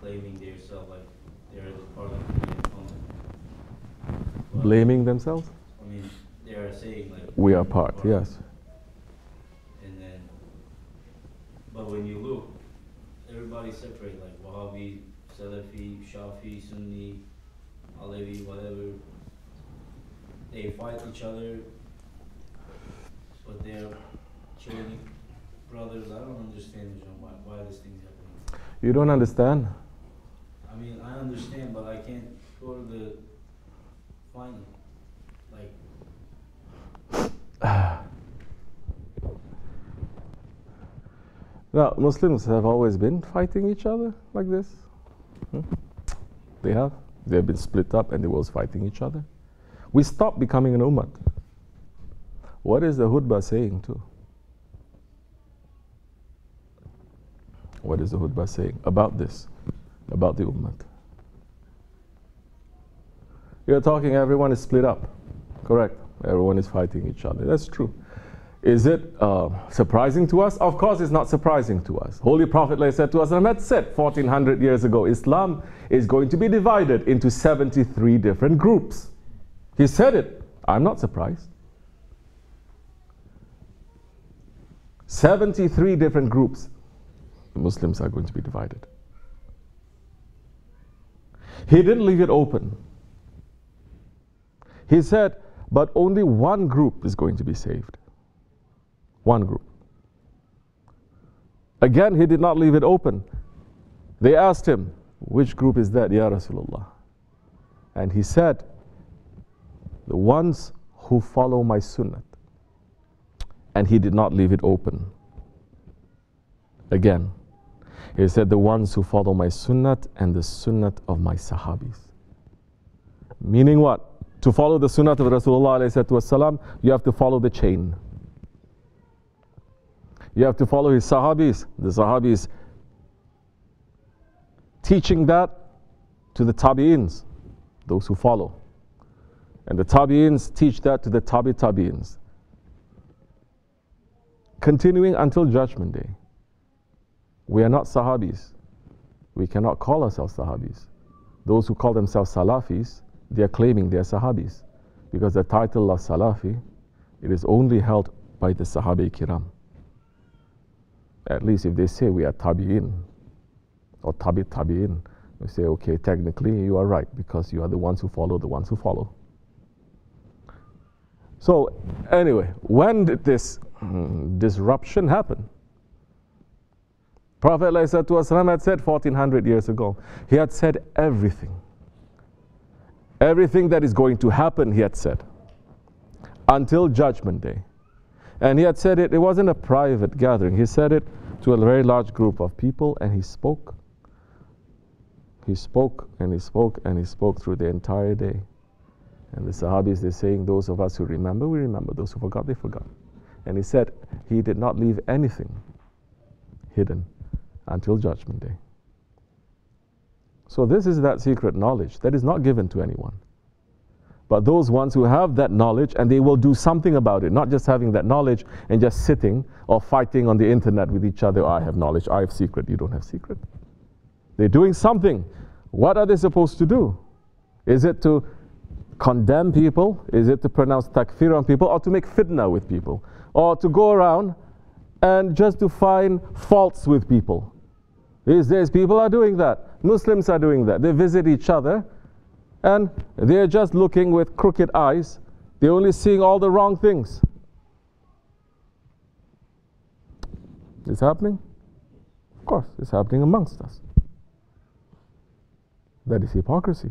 claiming themselves like they're the part of the Ummah. Blaming themselves? I mean, they are saying like we are part, yes. And then, but when you look, everybody separate like Wahhabi, Salafi, Shafi, Sunni, Alevi, whatever. They fight each other, but they're children, brothers. I don't understand why this thing's happening. You don't understand? I mean, I understand, but I can't go to the final. Like. Now, Muslims have always been fighting each other like this. Hmm? They have. They have been split up and they were fighting each other. We stopped becoming an ummah. What is the khutbah saying too? What is the khutbah saying about this, about the ummah? You're talking everyone is split up, correct? Everyone is fighting each other, that's true. Is it surprising to us? Of course it's not surprising to us. Holy Prophet said to us, and that's it 1400 years ago, Islam is going to be divided into 73 different groups. He said it. I'm not surprised. 73 different groups. The Muslims are going to be divided. He didn't leave it open. He said, but only one group is going to be saved. One group. Again, he did not leave it open. They asked him, which group is that, Ya Rasulullah? And he said, the ones who follow my sunnah. And he did not leave it open. Again, he said, the ones who follow my sunnah and the sunnah of my sahabis. Meaning what? To follow the sunnah of Rasulullah, you have to follow the chain. You have to follow his sahabis. The sahabis teaching that to the tabi'ins, those who follow. And the tabi'ins teach that to the tabi'ins. Continuing until Judgment Day. We are not sahabis. We cannot call ourselves sahabis. Those who call themselves salafis, they are claiming they are sahabis. Because the title of salafi, it is only held by the Sahabi Kiram. At least if they say we are tabi'in or tabi'in, we say, okay, technically you are right because you are the ones who follow the ones who follow. So, anyway, when did this disruption happen? Prophet ﷺ had said 1400 years ago, he had said everything. Everything that is going to happen, he had said, until Judgment Day. And he had said it, it wasn't a private gathering, he said it to a very large group of people and he spoke. He spoke and he spoke and he spoke through the entire day. And the Sahabis, they're saying, those of us who remember, we remember. Those who forgot, they forgot. And he said, he did not leave anything hidden until Judgment Day. So this is that secret knowledge that is not given to anyone. But those ones who have that knowledge, and they will do something about it, not just having that knowledge and just sitting or fighting on the internet with each other, I have knowledge, I have secret, you don't have secret. They're doing something. What are they supposed to do? Is it to condemn people? Is it to pronounce takfir on people, or to make fitna with people, or to go around and just to find faults with people? These days people are doing that. Muslims are doing that. They visit each other and they're just looking with crooked eyes. They're only seeing all the wrong things. It's happening? Of course, it's happening amongst us. That is hypocrisy.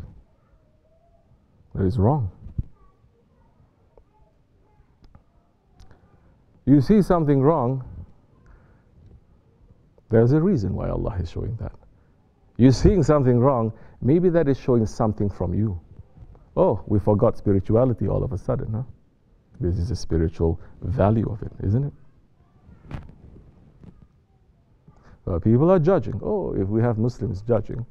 That is wrong. You see something wrong, there's a reason why Allah is showing that. You're seeing something wrong, maybe that is showing something from you. Oh, we forgot spirituality all of a sudden, huh? This is the spiritual value of it, isn't it? Well, people are judging. Oh, if we have Muslims judging,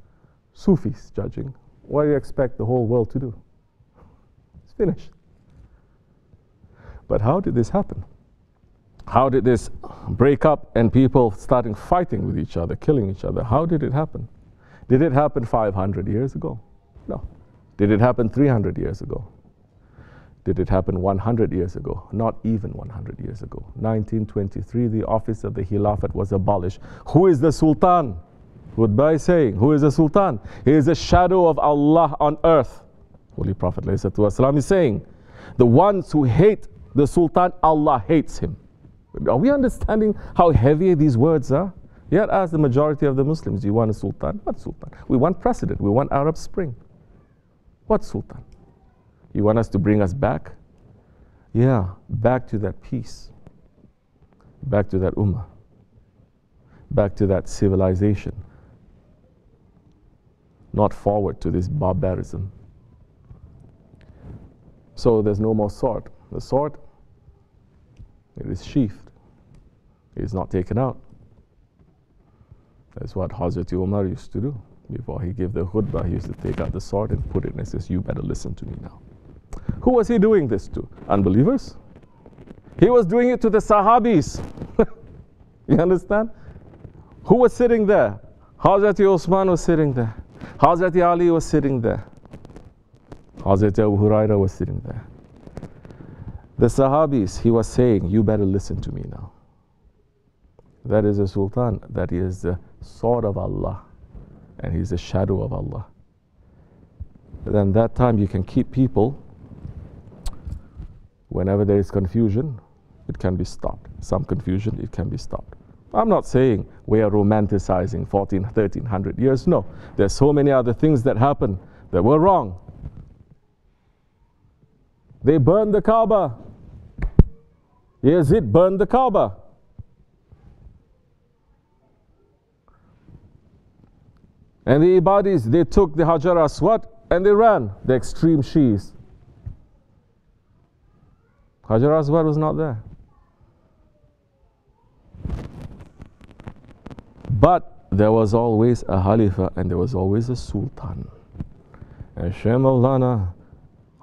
Sufis judging, what do you expect the whole world to do? It's finished. But how did this happen? How did this break up and people starting fighting with each other, killing each other? How did it happen? Did it happen 500 years ago? No. Did it happen 300 years ago? Did it happen 100 years ago? Not even 100 years ago. 1923, the office of the Khilafat was abolished. Who is the Sultan? Goodbye saying, who is the Sultan? He is a shadow of Allah on earth. Holy Prophet ﷺ is saying, the ones who hate the Sultan, Allah hates him. Are we understanding how heavy these words are? Yet as the majority of the Muslims, you want a Sultan? What Sultan? We want precedent. We want Arab Spring. What Sultan? You want us to bring us back? Yeah, back to that peace. Back to that ummah. Back to that civilization. Not forward to this barbarism. So there's no more sword. The sword, it is sheathed. It is not taken out. That's what Hazrat Umar used to do. Before he gave the khutbah, he used to take out the sword and put it, and he says, you better listen to me now. Who was he doing this to? Unbelievers? He was doing it to the Sahabis. You understand? Who was sitting there? Hazrat Uthman was sitting there. Hazrat Ali was sitting there. Hazrat Abu Hurairah was sitting there. The Sahabis, he was saying, you better listen to me now. That is a Sultan. That is the sword of Allah. And he's the shadow of Allah. Then that time you can keep people. Whenever there is confusion, it can be stopped. Some confusion, it can be stopped. I'm not saying we are romanticizing 1300 years. No, there's so many other things that happened that were wrong. They burned the Kaaba. Yazid burned the Kaaba. And the Ibadis, they took the Hajar Aswad and they ran, the extreme Shi'is. Hajar Aswad was not there. But there was always a Khalifa and there was always a Sultan. And Shemallana,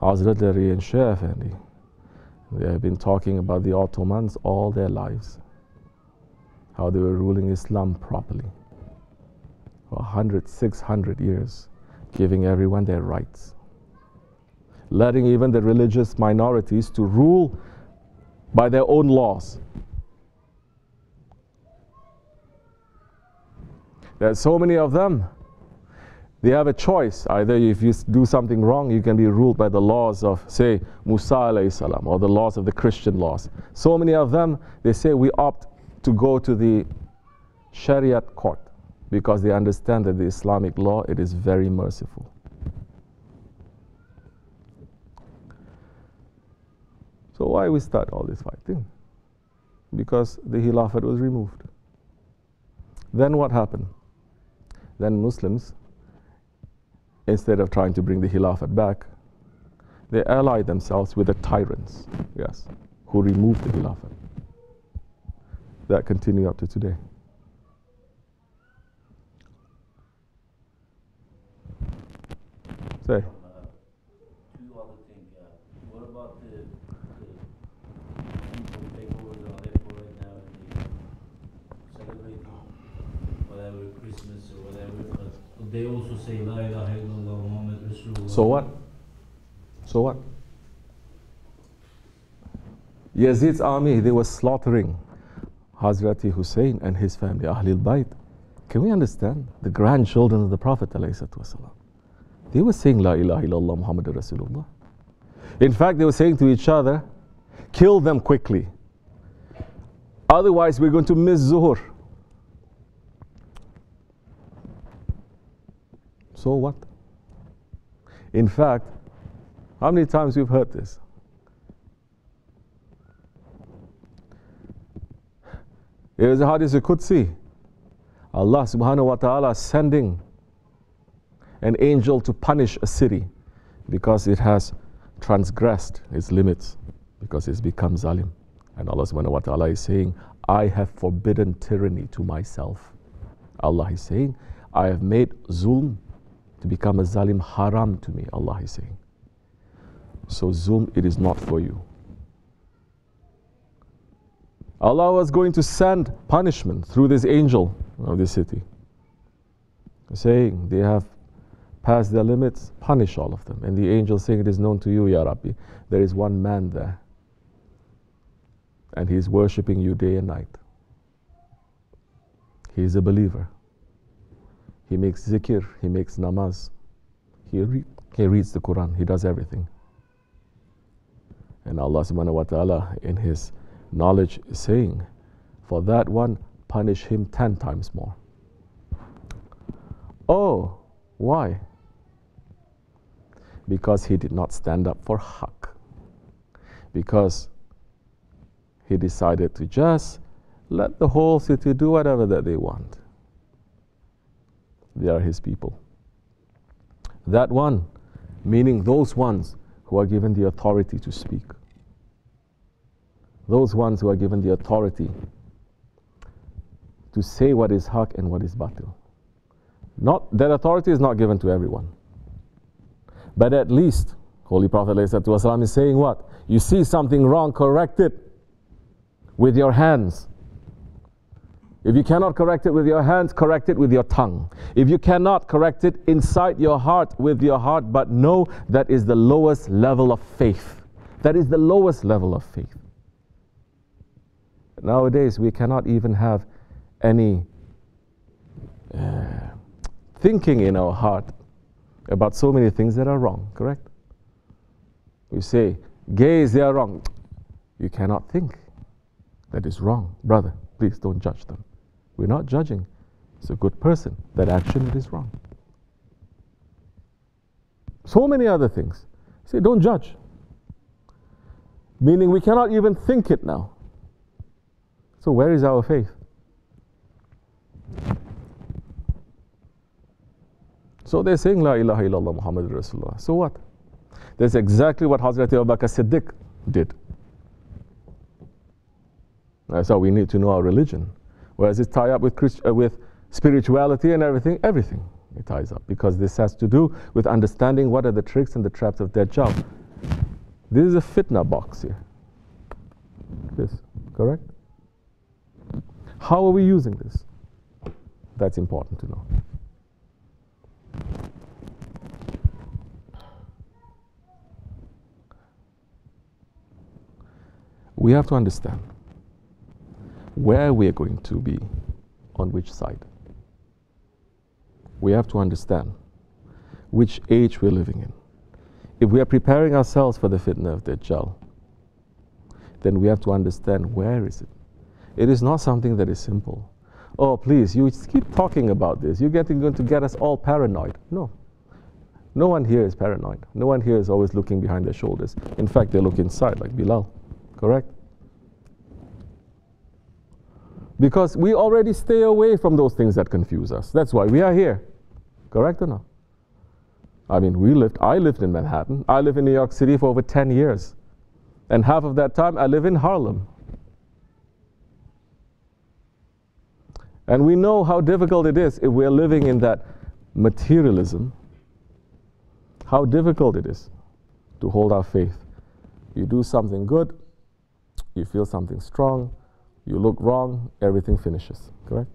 Hazrat Ali and Sheikh Effendi, they have been talking about the Ottomans all their lives. How they were ruling Islam properly. For 100, 600 years, giving everyone their rights. Letting even the religious minorities to rule by their own laws. There are so many of them. They have a choice. Either if you do something wrong, you can be ruled by the laws of, say, Musa alayhi salam, or the laws of the Christian laws. So many of them, they say, we opt to go to the Sharia court because they understand that the Islamic law, it is very merciful. So why we start all this fighting? Because the Khilafat was removed. Then what happened? Then Muslims, instead of trying to bring the Khilafat back, they allied themselves with the tyrants, yes, who removed the Khilafat. That continues up to today. Say. Two other things. What about the people taking over the Alevi right now and celebrating whatever Christmas or whatever? But they also say La ilaha illallah Muhammad Rasulullah. So what? So what? Yazid's army, they were slaughtering Hazrat Hussein and his family, Ahlul Bayt. Can we understand? The grandchildren of the Prophet ﷺ. They were saying, La ilaha illallah Muhammad Rasulullah. In fact, they were saying to each other, kill them quickly. Otherwise, we're going to miss Zuhur. So what? In fact, how many times we've heard this? There is a hadith al-Qudsi. Allah subhanahu wa ta'ala sending an angel to punish a city because it has transgressed its limits, because it's become zalim. And Allah subhanahu wa ta'ala is saying, I have forbidden tyranny to myself. Allah is saying, I have made zulm to become a zalim haram to me, Allah is saying. So zulm, it is not for you. Allah was going to send punishment through this angel of this city. saying they have passed their limits, punish all of them. And the angel saying, it is known to you, Ya Rabbi, there is one man there, and he is worshipping you day and night. He is a believer. He makes zikr, he makes namaz, he reads the Quran, he does everything. And Allah subhanahu wa ta'ala in his knowledge is saying, for that one, punish him 10 times more. Oh, why? Because he did not stand up for Haq. Because he decided to just let the whole city do whatever that they want. They are his people. That one, meaning those ones who are given the authority to speak. Those ones who are given the authority to say what is haq and what is batil. Not, that authority is not given to everyone. But at least, Holy Prophet ﷺ is saying what? You see something wrong, correct it with your hands. If you cannot correct it with your hands, correct it with your tongue. If you cannot correct it inside your heart, with your heart, but know that is the lowest level of faith. That is the lowest level of faith. Nowadays, we cannot even have any thinking in our heart about so many things that are wrong, correct? We say, gays, they are wrong. You cannot think. That is wrong. Brother, please don't judge them. We're not judging. It's a good person. That action, it is wrong. So many other things. Say, don't judge. Meaning we cannot even think it now. So where is our faith? So they're saying, La ilaha illallah Muhammad Rasulullah. So what? That's exactly what Hazrat Abu Bakr Siddiq did. That's how we need to know our religion. Whereas it's tied up with spirituality and everything, it ties up. Because this has to do with understanding what are the tricks and the traps of Dajjal. This is a fitna box here. This, correct? How are we using this? That's important to know. We have to understand where we are going to be, on which side. We have to understand which age we're living in. If we are preparing ourselves for the fitna of Dajjal, then we have to understand where is it. It is not something that is simple. Oh, please, you keep talking about this. You're going to get us all paranoid. No. No one here is paranoid. No one here is always looking behind their shoulders. In fact, they look inside like Bilal, correct? Because we already stay away from those things that confuse us. That's why we are here. Correct or not? I mean, I lived in Manhattan. I lived in New York City for over 10 years. And half of that time, I live in Harlem. And we know how difficult it is if we're living in that materialism, how difficult it is to hold our faith. You do something good, you feel something strong, you look wrong, everything finishes, correct?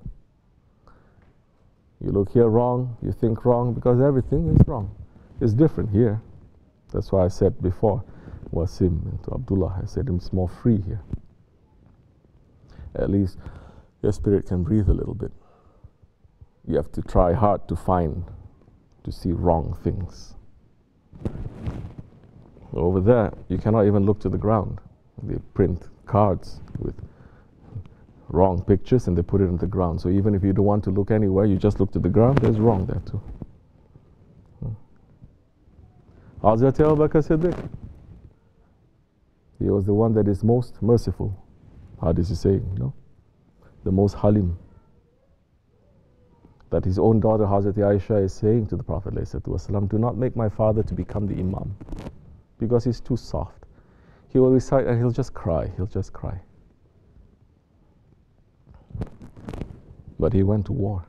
You look here wrong, you think wrong, because everything is wrong. It's different here. That's why I said before, Wasim and to Abdullah, I said it's more free here. At least your spirit can breathe a little bit. You have to try hard to see wrong things. Over there, you cannot even look to the ground. They print cards with wrong pictures and they put it on the ground. So even if you don't want to look anywhere, you just look to the ground, there's wrong there too. Hazrat Abu Bakr Siddiq, he was the one that is most merciful. How does he say, you know? The most halim. That his own daughter Hazrat Aisha is saying to the Prophet ﷺ, do not make my father to become the imam, because he's too soft. He will recite and he'll just cry, he'll just cry. But he went to war.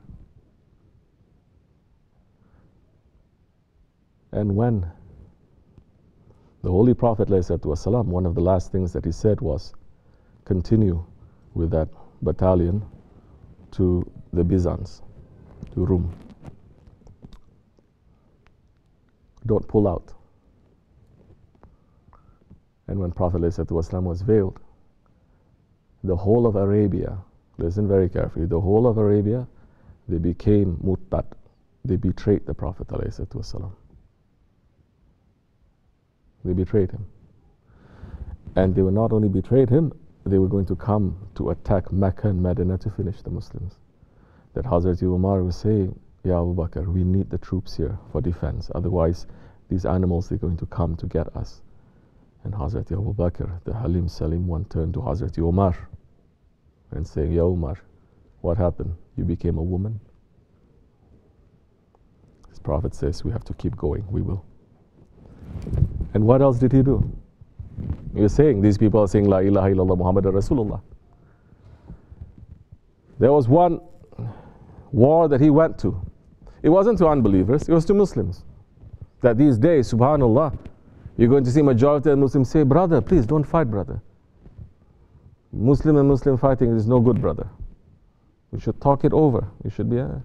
And when the Holy Prophet ﷺ, one of the last things that he said was, continue with that battalion to the Byzants, to Rome. don't pull out. And when Prophet ﷺ was veiled, the whole of Arabia, listen very carefully, the whole of Arabia, they became murtad. They betrayed the Prophet ﷺ. They betrayed him. And they were not only betrayed him, they were going to come to attack Mecca and Medina to finish the Muslims. That Hazrat Umar was saying, Ya Abu Bakr, we need the troops here for defense. Otherwise, these animals, they're going to come to get us. And Hazrat Abu Bakr, the Halim Salim one, turned to Hazrat Umar and saying, Ya Umar, what happened? You became a woman? His Prophet says, we have to keep going. We will. And what else did he do? He was saying, these people are saying, La ilaha illallah Muhammadur Rasulullah. There was one war that he went to. It wasn't to unbelievers, it was to Muslims. That these days, subhanallah, you're going to see majority of Muslims say, brother, please don't fight, brother. Muslim and Muslim fighting is no good, brother. We should talk it over. It should be a...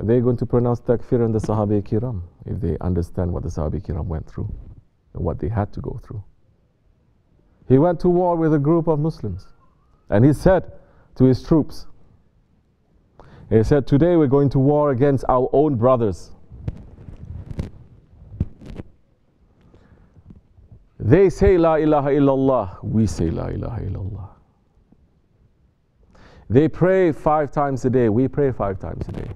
They're going to pronounce takfir on the Sahabi Kiram if they understand what the Sahabi Kiram went through and what they had to go through. He went to war with a group of Muslims and he said to his troops, he said, today we're going to war against our own brothers. They say La ilaha illallah, we say La ilaha illallah. They pray 5 times a day, we pray 5 times a day.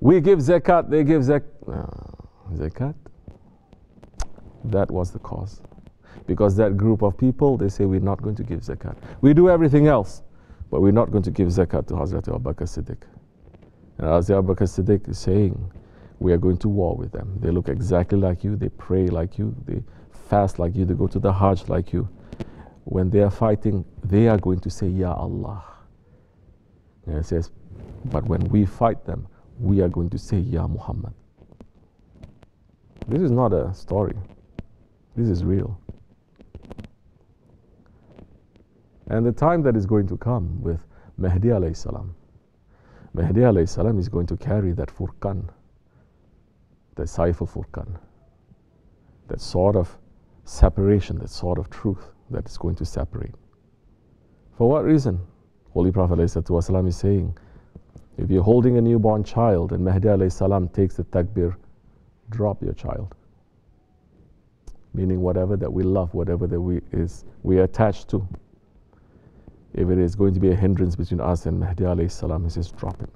We give zakat, they give zakat. That was the cause. Because that group of people, they say we're not going to give zakat. We do everything else, but we're not going to give zakat to Hazrat Abu Bakr Siddiq. And Hazrat Abu Bakr Siddiq is saying, we are going to war with them. They look exactly like you, they pray like you, they fast like you, they go to the Hajj like you. When they are fighting, they are going to say, Ya Allah. And it says, but when we fight them, we are going to say, Ya Muhammad. This is not a story. This is real. And the time that is going to come with Mahdi alayhi salam. Mahdi alayhi salam is going to carry that furqan, that cipher furqan, that sort of separation, that sort of truth that is going to separate. For what reason? Holy Prophet alayhi salatu wasalam is saying, if you're holding a newborn child and Mahdi alayhi salam takes the takbir, drop your child. Meaning whatever that we love, whatever that we are attached to. If it is going to be a hindrance between us and Mahdi alayhi salam, he says, drop it.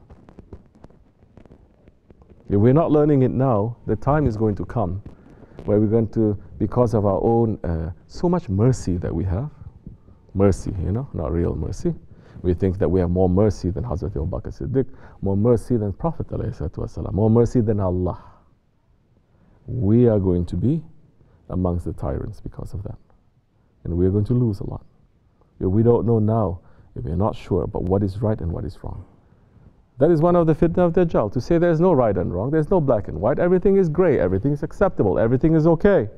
If we're not learning it now, the time is going to come where we're going to, because of our own, so much mercy that we have, mercy, you know, not real mercy. We think that we have more mercy than Hazrat Abu Bakr Siddiq, more mercy than Prophet ﷺ, more mercy than Allah. We are going to be amongst the tyrants because of that. And we are going to lose a lot. If we don't know now, if we are not sure about what is right and what is wrong. That is one of the fitna of Dajjal, to say there is no right and wrong, there is no black and white, everything is grey, everything is acceptable, everything is okay.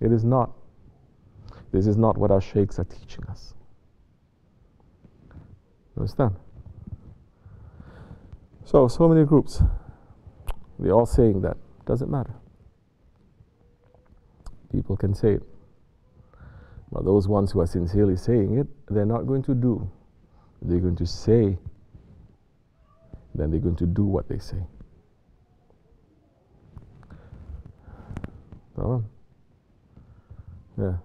It is not. This is not what our sheikhs are teaching us. Understand? So many groups, they're all saying that. Doesn't matter. People can say it. But those ones who are sincerely saying it, they're not going to do. They're going to say, then they're going to do what they say. Yeah.